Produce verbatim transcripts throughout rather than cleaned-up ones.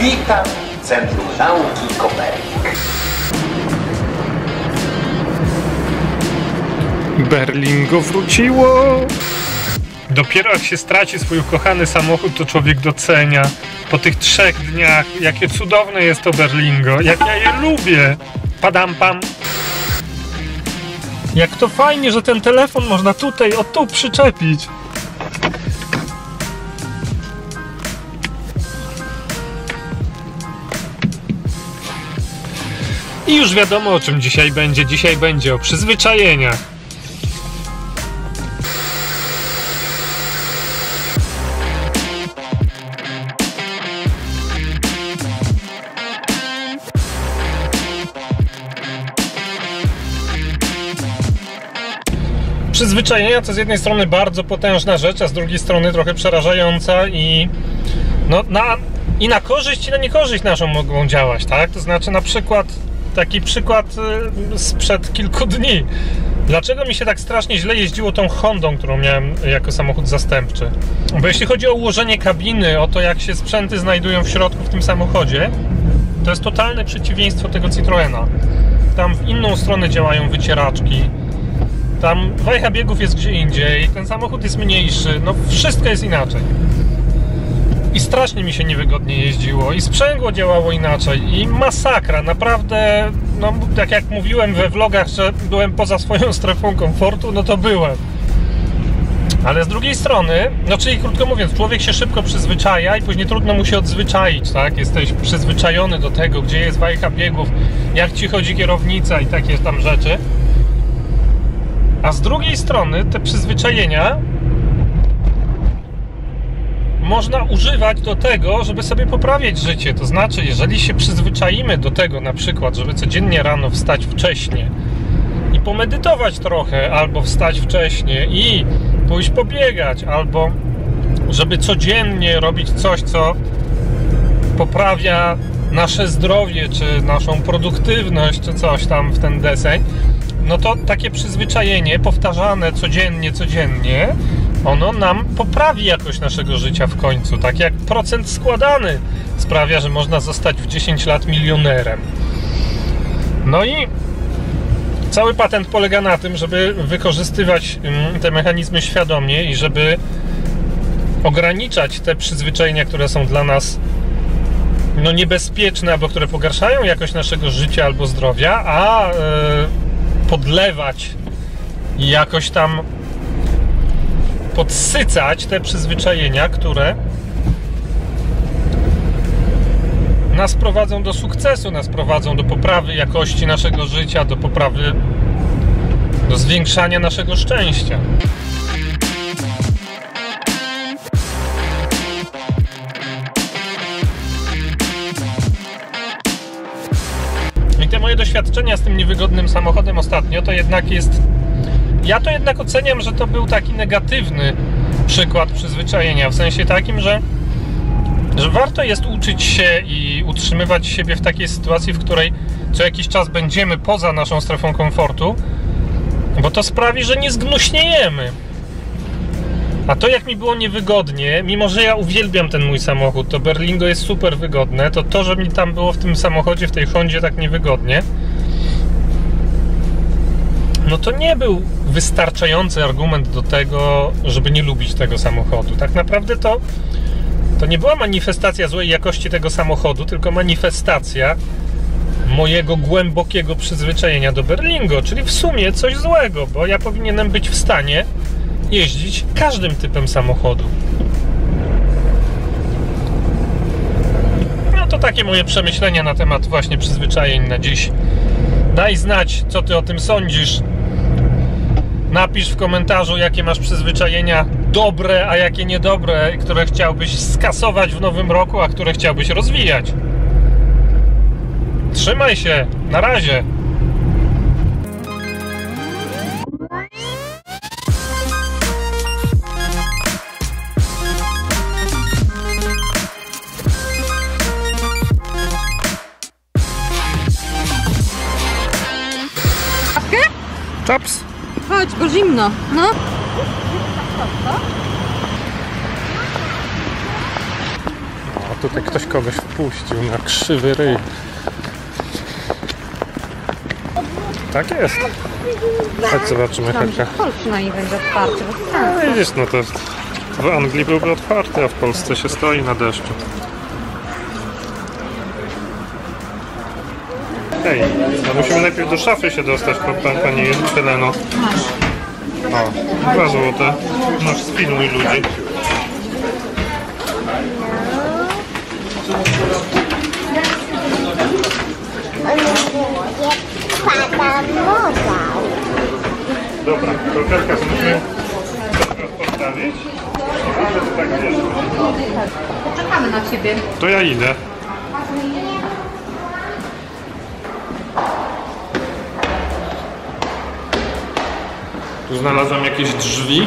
Witam w Centrum Nauki Kopernik. Berlingo wróciło! Dopiero jak się straci swój ukochany samochód, to człowiek docenia po tych trzech dniach, jakie cudowne jest to Berlingo, jak ja je lubię! Padam pam! Jak to fajnie, że ten telefon można tutaj, o tu przyczepić! I już wiadomo, o czym dzisiaj będzie. Dzisiaj będzie o przyzwyczajeniach. Przyzwyczajenia to z jednej strony bardzo potężna rzecz, a z drugiej strony trochę przerażająca i no, na, i na korzyść i na niekorzyść naszą mogą działać, tak? To znaczy na przykład taki przykład sprzed kilku dni. Dlaczego mi się tak strasznie źle jeździło tą Hondą, którą miałem jako samochód zastępczy? Bo jeśli chodzi o ułożenie kabiny, o to, jak się sprzęty znajdują w środku w tym samochodzie, to jest totalne przeciwieństwo tego Citroena. Tam w inną stronę działają wycieraczki, tam wajcha biegów jest gdzie indziej, ten samochód jest mniejszy, no wszystko jest inaczej. I strasznie mi się niewygodnie jeździło, i sprzęgło działało inaczej, i masakra, naprawdę, no tak jak mówiłem we vlogach, że byłem poza swoją strefą komfortu, no to byłem. Ale z drugiej strony, no czyli krótko mówiąc, człowiek się szybko przyzwyczaja i później trudno mu się odzwyczaić, tak? Jesteś przyzwyczajony do tego, gdzie jest wajcha biegów, jak ci chodzi kierownica i takie tam rzeczy. A z drugiej strony te przyzwyczajenia można używać do tego, żeby sobie poprawiać życie. To znaczy, jeżeli się przyzwyczajimy do tego, na przykład, żeby codziennie rano wstać wcześnie i pomedytować trochę, albo wstać wcześnie i pójść pobiegać, albo żeby codziennie robić coś, co poprawia nasze zdrowie, czy naszą produktywność, czy coś tam w ten deseń, no to takie przyzwyczajenie powtarzane codziennie, codziennie, ono nam poprawi jakość naszego życia w końcu, tak jak procent składany sprawia, że można zostać w dziesięć lat milionerem. No i cały patent polega na tym, żeby wykorzystywać te mechanizmy świadomie i żeby ograniczać te przyzwyczajenia, które są dla nas no, niebezpieczne, albo które pogarszają jakość naszego życia albo zdrowia, a yy, podlewać i jakoś tam podsycać te przyzwyczajenia, które nas prowadzą do sukcesu, nas prowadzą do poprawy jakości naszego życia, do poprawy, do zwiększania naszego szczęścia. I te moje doświadczenia z tym niewygodnym samochodem ostatnio to jednak jest... Ja to jednak oceniam, że to był taki negatywny przykład przyzwyczajenia, w sensie takim, że, że warto jest uczyć się i utrzymywać siebie w takiej sytuacji, w której co jakiś czas będziemy poza naszą strefą komfortu, bo to sprawi, że nie zgnuśniejemy. A to, jak mi było niewygodnie, mimo że ja uwielbiam ten mój samochód, to Berlingo jest super wygodne, to to, że mi tam było w tym samochodzie, w tej Hondzie tak niewygodnie, no to nie był wystarczający argument do tego, żeby nie lubić tego samochodu. Tak naprawdę to, to nie była manifestacja złej jakości tego samochodu, tylko manifestacja mojego głębokiego przyzwyczajenia do Berlingo, czyli w sumie coś złego, bo ja powinienem być w stanie jeździć każdym typem samochodu. No to takie moje przemyślenia na temat właśnie przyzwyczajeń na dziś. Daj znać, co ty o tym sądzisz. Napisz w komentarzu, jakie masz przyzwyczajenia dobre, a jakie niedobre, które chciałbyś skasować w nowym roku, a które chciałbyś rozwijać. Trzymaj się, na razie. Czaps! Chodź, bo zimno, no. O, tutaj ktoś kogoś wpuścił na krzywy ryj. Tak jest. Chodź zobaczymy Helka. W Polsce nie będzie otwarty. No widzisz, no to w Anglii byłby otwarty, a w Polsce się stoi na deszczu. Hej, no musimy najpierw do szafy się dostać, pan, pani Heleno. O, dwa złote. Masz, spilnuj ludzi. Dobra, kolkarka musimy teraz postawić, ale to tak wiesz. Poczekamy na ciebie. To ja idę. Tu znalazłam jakieś drzwi.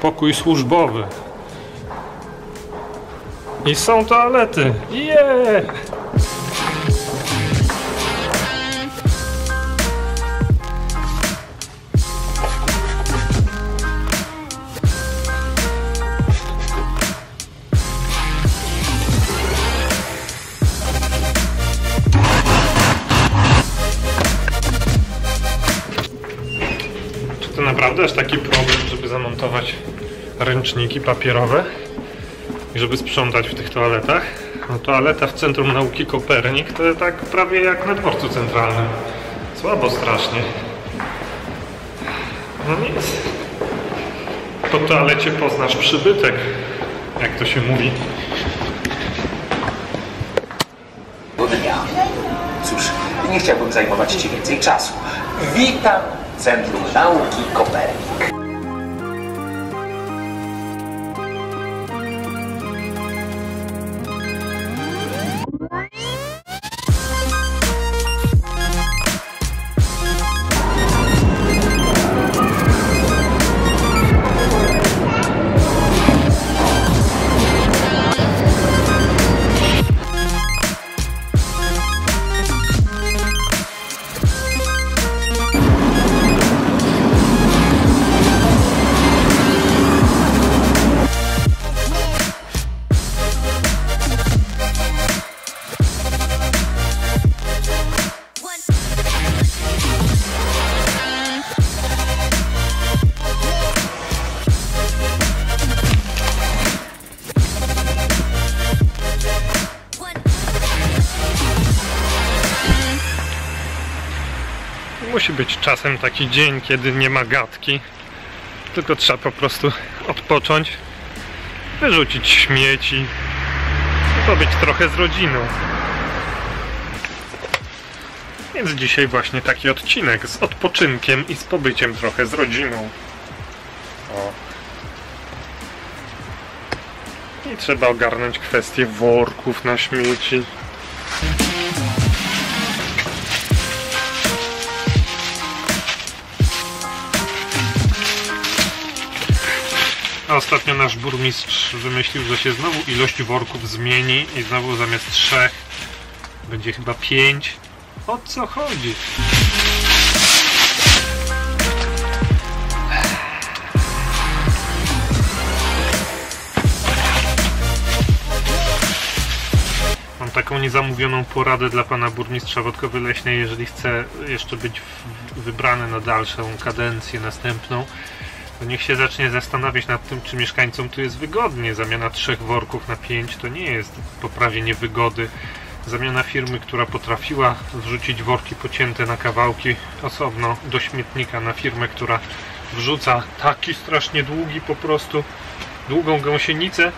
Pokój służbowy. I są toalety. Yeah! To naprawdę jest taki problem, żeby zamontować ręczniki papierowe i żeby sprzątać w tych toaletach. No, toaleta w Centrum Nauki Kopernik to jest tak prawie jak na dworcu centralnym. Słabo strasznie. No nic. Po toalecie poznasz przybytek, jak to się mówi. Do dnia. Cóż, nie chciałbym zajmować ci więcej czasu. Witam! Centrum Nauki Kopernik. Musi być czasem taki dzień, kiedy nie ma gadki, tylko trzeba po prostu odpocząć, wyrzucić śmieci i pobyć trochę z rodziną. Więc dzisiaj właśnie taki odcinek z odpoczynkiem i z pobyciem trochę z rodziną. O. I trzeba ogarnąć kwestię worków na śmieci. Ostatnio nasz burmistrz wymyślił, że się znowu ilość worków zmieni i znowu zamiast trzech będzie chyba pięć. O co chodzi? Mam taką niezamówioną poradę dla pana burmistrza Podkowy Leśnej, jeżeli chce jeszcze być wybrany na dalszą kadencję następną. To niech się zacznie zastanawiać nad tym, czy mieszkańcom tu jest wygodnie. Zamiana trzech worków na pięć to nie jest poprawienie wygody. Zamiana firmy, która potrafiła wrzucić worki pocięte na kawałki osobno do śmietnika, na firmę, która wrzuca taki strasznie długi po prostu, długą gąsienicę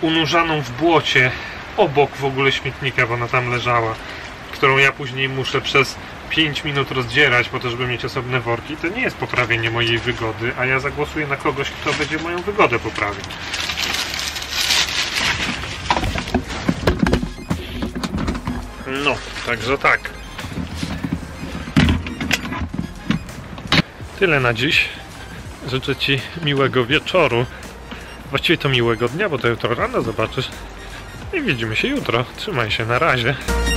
unurzaną w błocie obok w ogóle śmietnika, bo ona tam leżała, którą ja później muszę przez pięć minut rozdzierać po to, żeby mieć osobne worki. To nie jest poprawienie mojej wygody, a ja zagłosuję na kogoś, kto będzie moją wygodę poprawił. No, także tak. Tyle na dziś. Życzę ci miłego wieczoru. Właściwie to miłego dnia, bo to jutro rano zobaczysz. I widzimy się jutro. Trzymaj się, na razie.